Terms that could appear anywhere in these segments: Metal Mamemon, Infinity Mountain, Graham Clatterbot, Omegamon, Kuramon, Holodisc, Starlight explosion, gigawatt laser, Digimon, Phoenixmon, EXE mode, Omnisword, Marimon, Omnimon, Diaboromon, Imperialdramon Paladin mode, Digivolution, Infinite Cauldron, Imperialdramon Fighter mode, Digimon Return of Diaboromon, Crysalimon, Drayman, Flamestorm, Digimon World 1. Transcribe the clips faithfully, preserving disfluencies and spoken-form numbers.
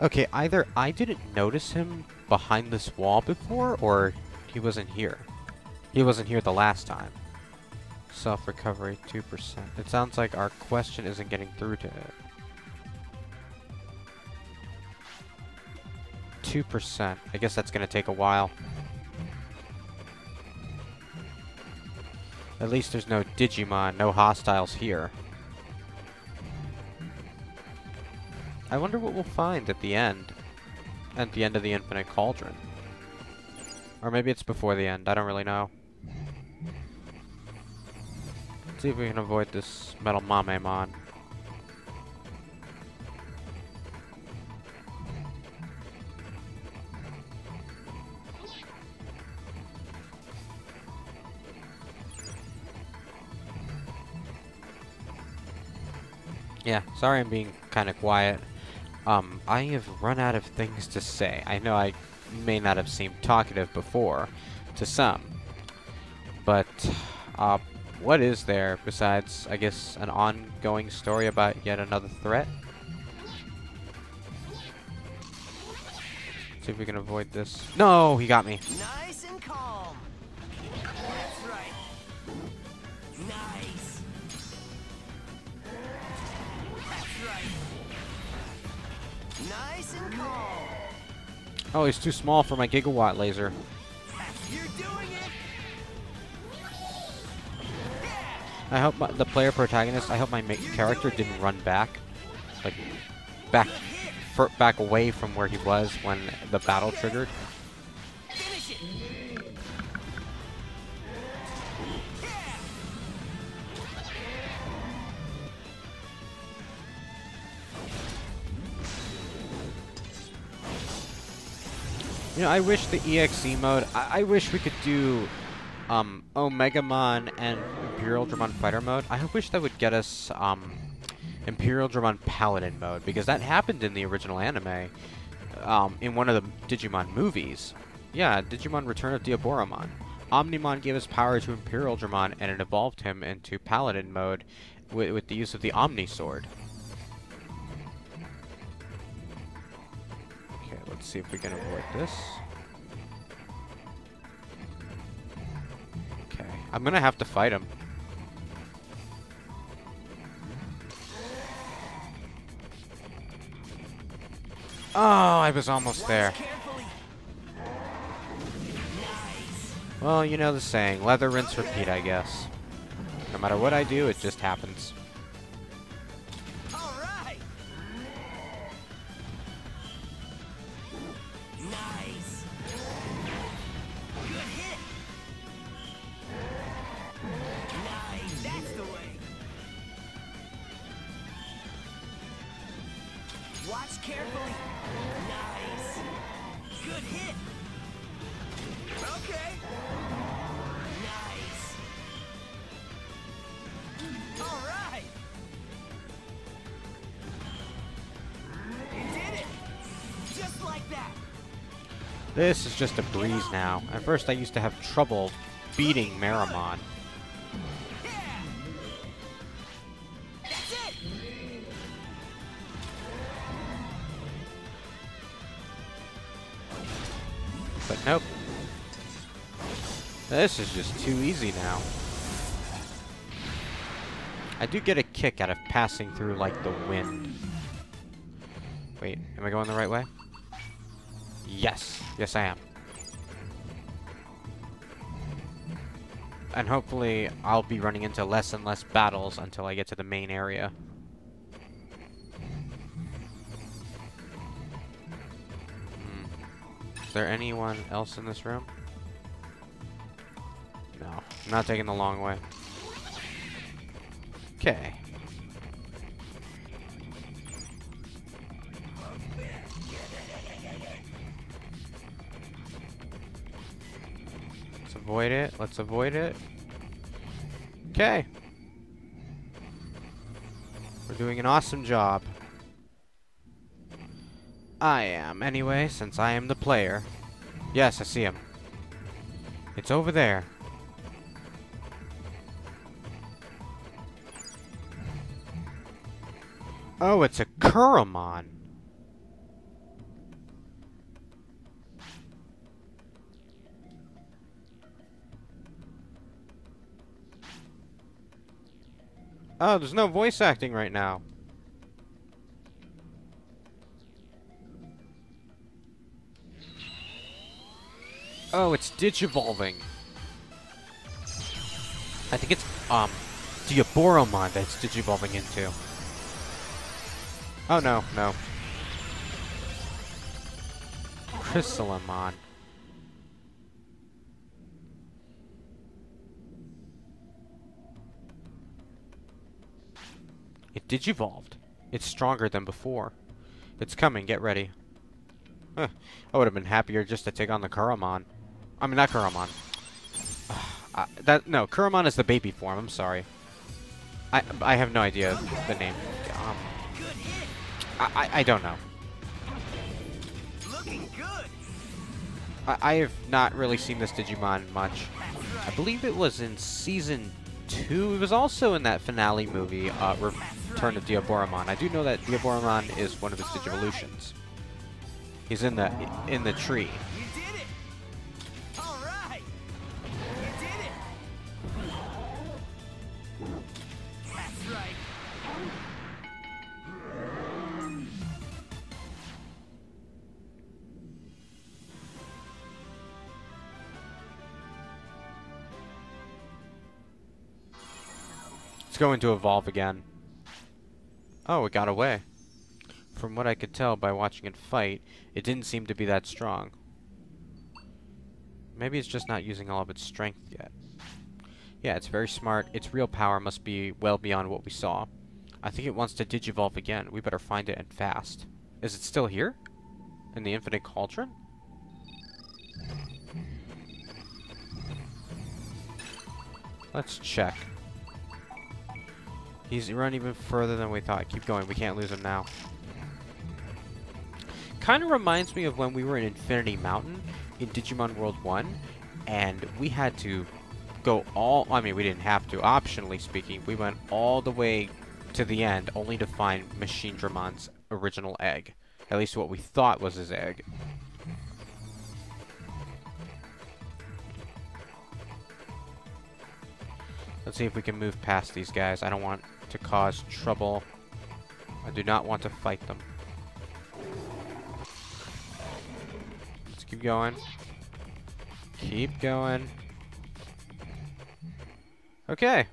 Okay, either I didn't notice him behind this wall before, or he wasn't here. He wasn't here the last time. Self-recovery, two percent. It sounds like our question isn't getting through to it. two percent. I guess that's going to take a while. At least there's no Digimon, no hostiles here. I wonder what we'll find at the end. At the end of the Infinite Cauldron. Or maybe it's before the end, I don't really know. Let's see if we can avoid this Metal Mamemon. Yeah, sorry I'm being kind of quiet. Um, I have run out of things to say. I know I may not have seemed talkative before, to some. But, uh, what is there besides, I guess, an ongoing story about yet another threat? Let's see if we can avoid this. No, he got me. Nice and calm. That's right. Nice. That's right. Nice and calm. Oh, he's too small for my gigawatt laser. You're doing it. I hope my, the player protagonist, I hope my ma character didn't run back. Like, back back away from where he was when the battle triggered. You know, I wish the E X E mode, I, I wish we could do um, Omegamon and Imperialdramon Fighter mode. I wish that would get us um, Imperialdramon Paladin mode, because that happened in the original anime, um, in one of the Digimon movies. Yeah, Digimon Return of Diaboromon. Omnimon gave his power to Imperialdramon, and it evolved him into Paladin mode with, with the use of the Omnisword. Let's see if we can avoid this. Okay, I'm gonna have to fight him. Oh, I was almost there. Well, you know the saying, leather, rinse, repeat, I guess. No matter what I do, it just happens. Watch carefully. Nice. Good hit. Okay. Nice. All right. You did it. Just like that. This is just a breeze now. At first, I used to have trouble beating Marimon. Nope. This is just too easy now. I do get a kick out of passing through, like, the wind. Wait, am I going the right way? Yes. Yes, I am. And hopefully I'll be running into less and less battles until I get to the main area. Is there anyone else in this room? No, I'm not taking the long way. Okay. Let's avoid it. Let's avoid it. Okay. We're doing an awesome job. I am, anyway, since I am the player. Yes, I see him. It's over there. Oh, it's a Kuramon. Oh, there's no voice acting right now. Oh, it's digivolving. I think it's, um, Diaboromon that's digivolving into. Oh, no, no. Crysalimon. It digivolved. It's stronger than before. It's coming, get ready. Huh. I would have been happier just to take on the Kuramon. I mean, not Kuramon. Uh, that, no, Kuramon is the baby form, I'm sorry. I I have no idea the name. Um, I, I, I don't know. I, I have not really seen this Digimon much. I believe it was in Season two. It was also in that finale movie, uh, Return of Diaboromon. I do know that Diaboromon is one of his Digivolutions. He's in the in the tree. You did it. All right. You did it. That's right. It's going to evolve again. Oh, it got away. From what I could tell by watching it fight, it didn't seem to be that strong. Maybe it's just not using all of its strength yet. Yeah, it's very smart. Its real power must be well beyond what we saw. I think it wants to digivolve again. We better find it and fast. Is it still here? In the Infinite Cauldron? Let's check. He's run even further than we thought. Keep going. We can't lose him now. Kind of reminds me of when we were in Infinity Mountain in Digimon World one, and we had to go all... I mean, we didn't have to. Optionally speaking, we went all the way to the end, only to find Machinedramon's original egg. At least what we thought was his egg. Let's see if we can move past these guys. I don't want to cause trouble. I do not want to fight them. Keep going. Keep going. Okay.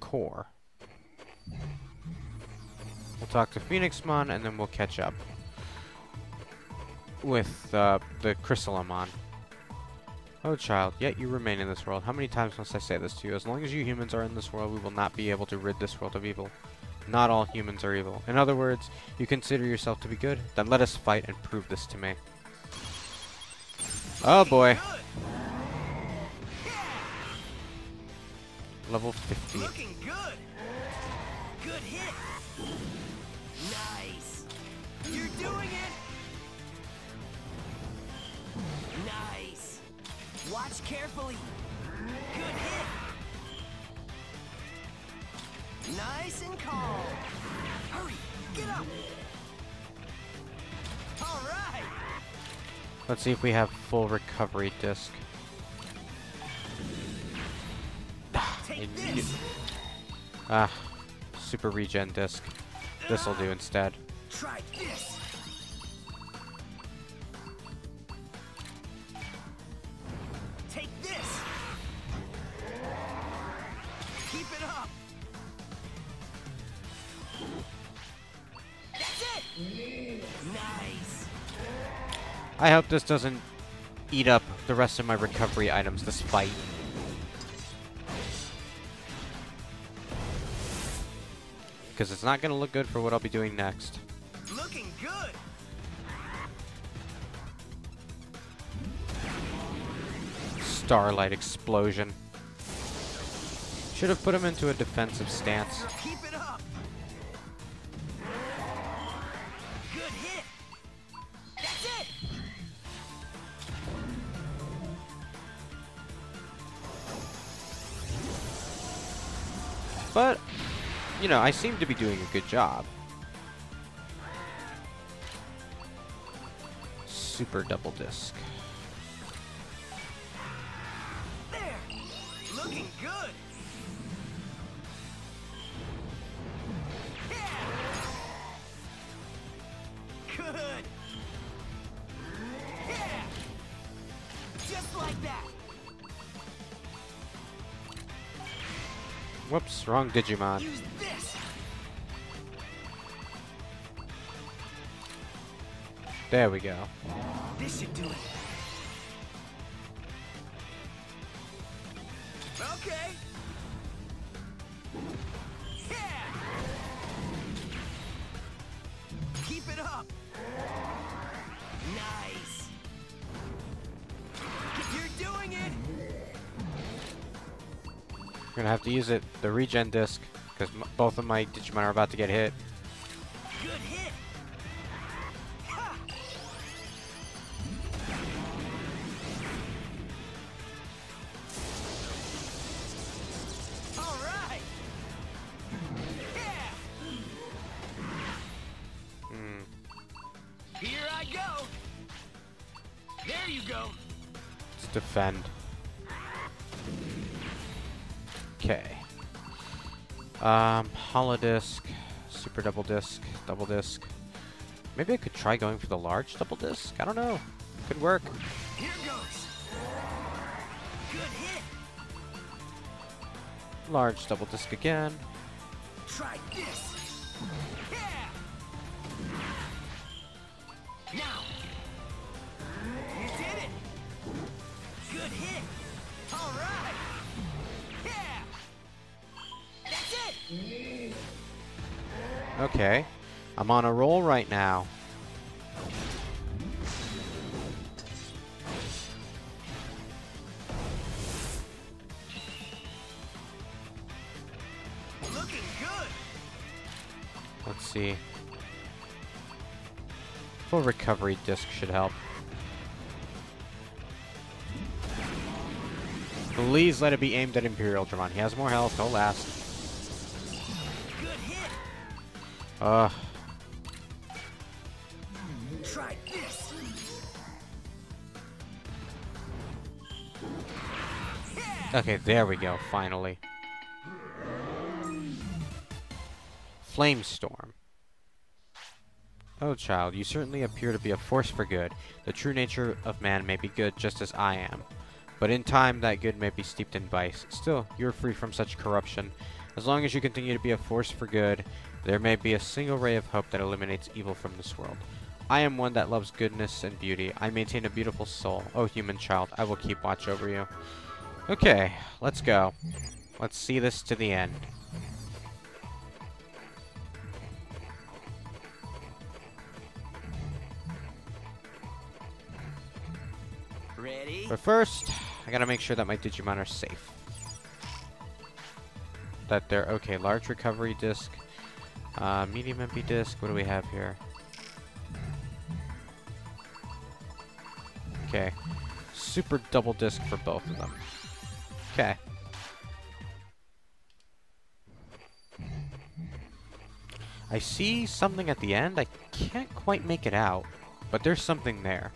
Core. We'll talk to Phoenixmon and then we'll catch up with uh, the Crysalimon. Oh, child, yet you remain in this world. How many times must I say this to you? As long as you humans are in this world, we will not be able to rid this world of evil. Not all humans are evil. In other words, you consider yourself to be good? Then let us fight and prove this to me. Oh boy. Level fifty. Looking good. Good hit. Nice. You're doing it. Nice. Watch carefully. Good hit. Nice and calm. Hurry, get up. All right. Let's see if we have full recovery disc. Take this. Ah, super regen disc. This will do instead. Try this. Take this. Keep it up. Nice. I hope this doesn't eat up the rest of my recovery items, this fight. Because it's not going to look good for what I'll be doing next. Looking good. Starlight explosion. Should have put him into a defensive stance. Keep it up. But, you know, I seem to be doing a good job. Super double disc. There. looking good! Yeah! Good! Yeah! Just like that! Whoops, wrong Digimon. Use this. There we go. This should do it. Okay. Yeah. Keep it up. Nice. You're doing it. I'm gonna have to use it, the regen disc, because both of my Digimon are about to get hit. Good hit. Ha. Defend. Okay. Um, Holodisc, super double disc, double disc. Maybe I could try going for the large double disc. I don't know. Could work. Here goes. Good hit. Large double disc again. Try this. Yeah. Now. Good hit! All right! Yeah! That's it! Okay. I'm on a roll right now. Looking good! Let's see. Full recovery disc should help. Please let it be aimed at Imperialdramon. He has more health. He'll last. Good hit. Uh. Try this. Okay, there we go. Finally. Flamestorm. Oh, child, you certainly appear to be a force for good. The true nature of man may be good, just as I am. But in time, that good may be steeped in vice. Still, you're free from such corruption. As long as you continue to be a force for good, there may be a single ray of hope that eliminates evil from this world. I am one that loves goodness and beauty. I maintain a beautiful soul. Oh, human child, I will keep watch over you. Okay, let's go. Let's see this to the end. Ready? But first, I gotta make sure that my Digimon are safe. That they're okay. Large recovery disc. Uh, medium M P disc. What do we have here? Okay. Super double disc for both of them. Okay. I see something at the end. I can't quite make it out. But there's something there.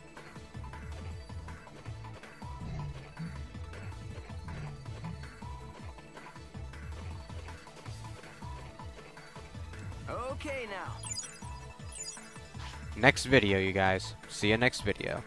Next video, you guys. See you next video.